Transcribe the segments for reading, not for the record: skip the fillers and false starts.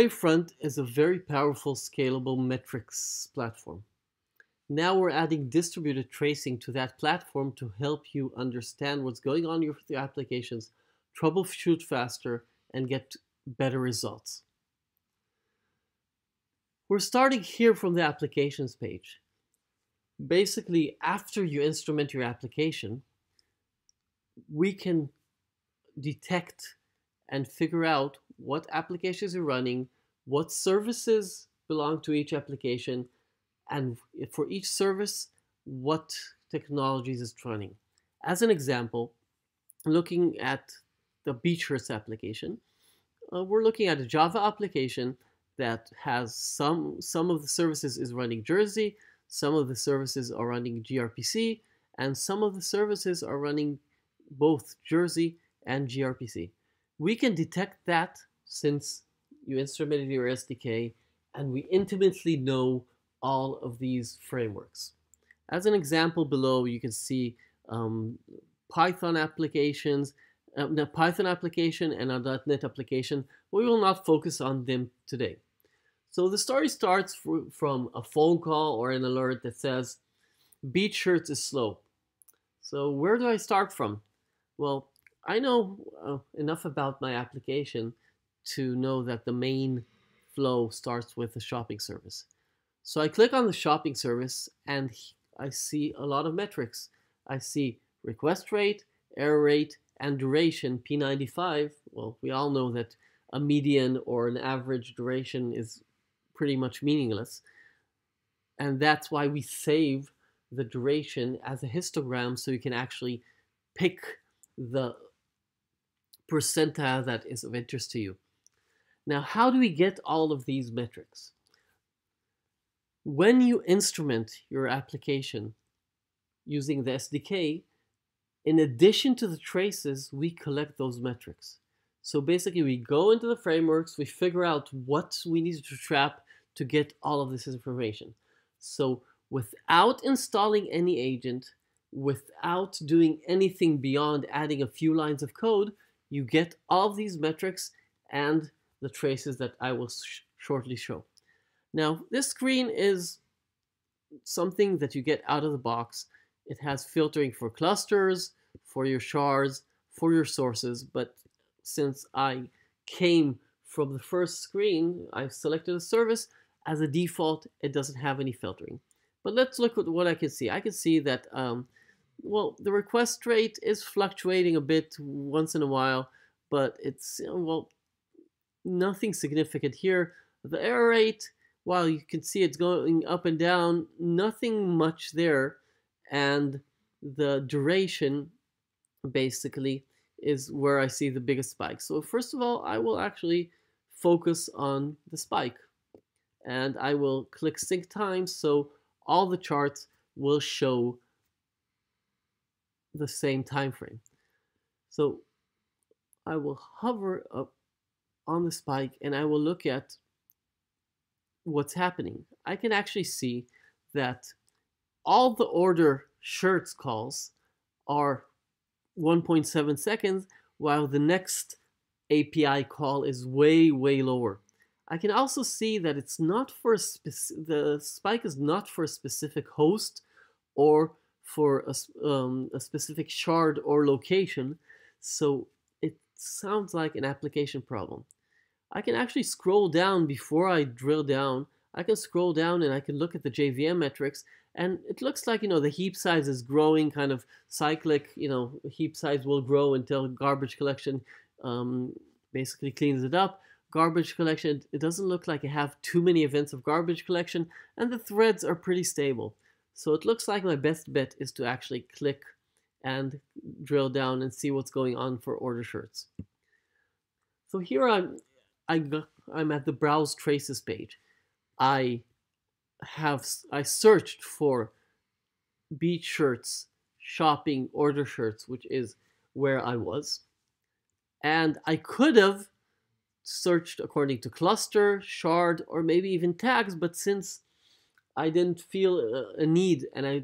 Playfront is a very powerful scalable metrics platform. Now we're adding distributed tracing to that platform to help you understand what's going on with your applications, troubleshoot faster, and get better results. We're starting here from the applications page. Basically, after you instrument your application, we can detect and figure out what applications you're running, what services belong to each application, and for each service, what technologies it's running. As an example, looking at the BeechHurst application, we're looking at a Java application that has some of the services is running Jersey, some of the services are running gRPC, and some of the services are running both Jersey and gRPC. We can detect that since you instrumented your SDK, and we intimately know all of these frameworks. As an example below, you can see Python application and a .NET application. We will not focus on them today. So the story starts from a phone call or an alert that says, BeatShirts is slow. So where do I start from? Well, I know enough about my application to know that the main flow starts with the shopping service. So I click on the shopping service and I see a lot of metrics. I see request rate, error rate, and duration, P95. Well, we all know that a median or an average duration is pretty much meaningless. And that's why we save the duration as a histogram so you can actually pick the percentile that is of interest to you. Now, how do we get all of these metrics? When you instrument your application using the SDK, in addition to the traces, we collect those metrics. So basically, we go into the frameworks, we figure out what we need to trap to get all of this information. So without installing any agent, without doing anything beyond adding a few lines of code, you get all these metrics and the traces that I will shortly show. Now, this screen is something that you get out of the box. It has filtering for clusters, for your shards, for your sources, but since I came from the first screen, I've selected a service. As a default, it doesn't have any filtering. But let's look at what I can see. I can see that, well, the request rate is fluctuating a bit once in a while, but it's, well, nothing significant here. The error rate, while you can see it's going up and down, nothing much there. And the duration, basically, is where I see the biggest spike. So first of all, I will actually focus on the spike. And I will click Sync Time, so all the charts will show the same time frame. So I will hover up on the spike and I will look at what's happening. I can actually see that all the order shirts calls are 1.7 seconds, while the next API call is way, way lower. I can also see that it's not for the spike is not for a specific host or for a specific shard or location, so it sounds like an application problem. I can actually scroll down before I drill down. I can scroll down and I can look at the JVM metrics, and it looks like, you know, the heap size is growing, kind of cyclic. You know, heap size will grow until garbage collection basically cleans it up. Garbage collection, it doesn't look like I have too many events of garbage collection, and the threads are pretty stable. So it looks like my best bet is to actually click and drill down and see what's going on for order shirts. So here I'm at the Browse Traces page. I searched for BeatShirts shopping order shirts, which is where I was, and I could have searched according to cluster, shard, or maybe even tags, but since I didn't feel a need and I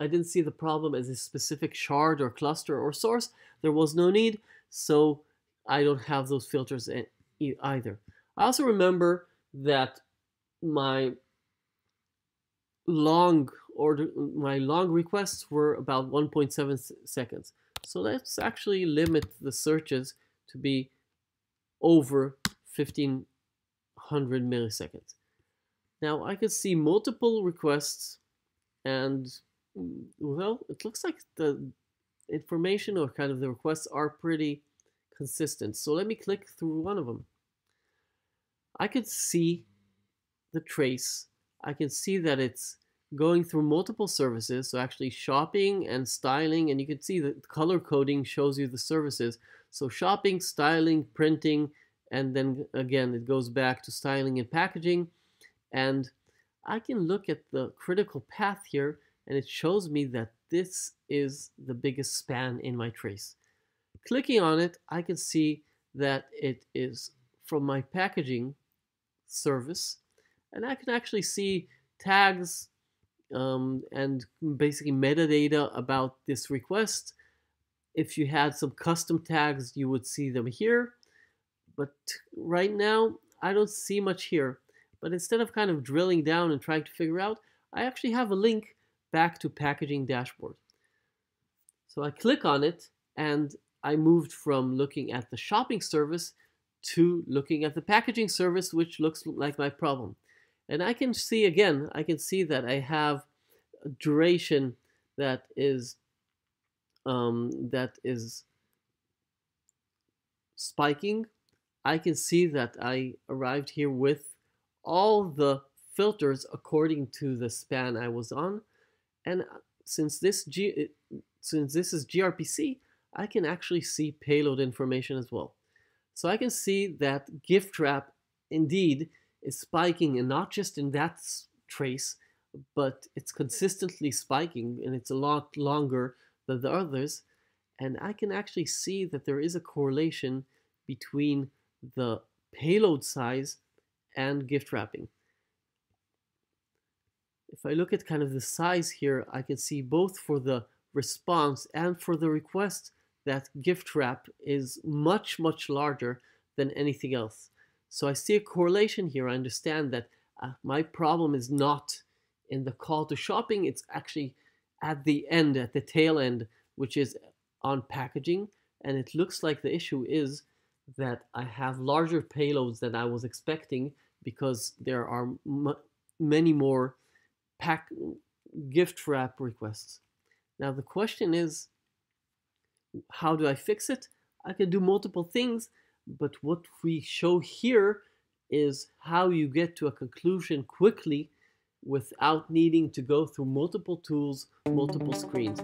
didn't see the problem as a specific shard or cluster or source, there was no need, so I don't have those filters either. I also remember that my long requests were about 1.7 seconds. So let's actually limit the searches to be over 1500 milliseconds. Now I could see multiple requests, and well, it looks like the information or kind of the requests are pretty consistent. So let me click through one of them. I could see the trace. I can see that it's going through multiple services, so actually shopping and styling, and you can see that color coding shows you the services. So shopping, styling, printing, and then again it goes back to styling and packaging. And I can look at the critical path here, and it shows me that this is the biggest span in my trace. Clicking on it, I can see that it is from my packaging service, and I can actually see tags and basically metadata about this request. If you had some custom tags, you would see them here, but right now I don't see much here. But instead of kind of drilling down and trying to figure out, I actually have a link back to packaging dashboard. So I click on it, and I moved from looking at the shopping service to looking at the packaging service, which looks like my problem. And I can see again, I can see that I have a duration that is spiking. I can see that I arrived here with all the filters according to the span I was on, and since this is gRPC, I can actually see payload information as well. So I can see that GiftWrap indeed is spiking, and not just in that trace, but it's consistently spiking, and it's a lot longer than the others. And I can actually see that there is a correlation between the payload size and gift wrapping. If I look at kind of the size here, I can see both for the response and for the request that gift wrap is much, much larger than anything else. So I see a correlation here. I understand that my problem is not in the call to shopping. It's actually at the end, at the tail end, which is on packaging. And it looks like the issue is that I have larger payloads than I was expecting, because there are many more gift wrap requests. Now the question is, how do I fix it? I can do multiple things, but what we show here is how you get to a conclusion quickly without needing to go through multiple tools, multiple screens.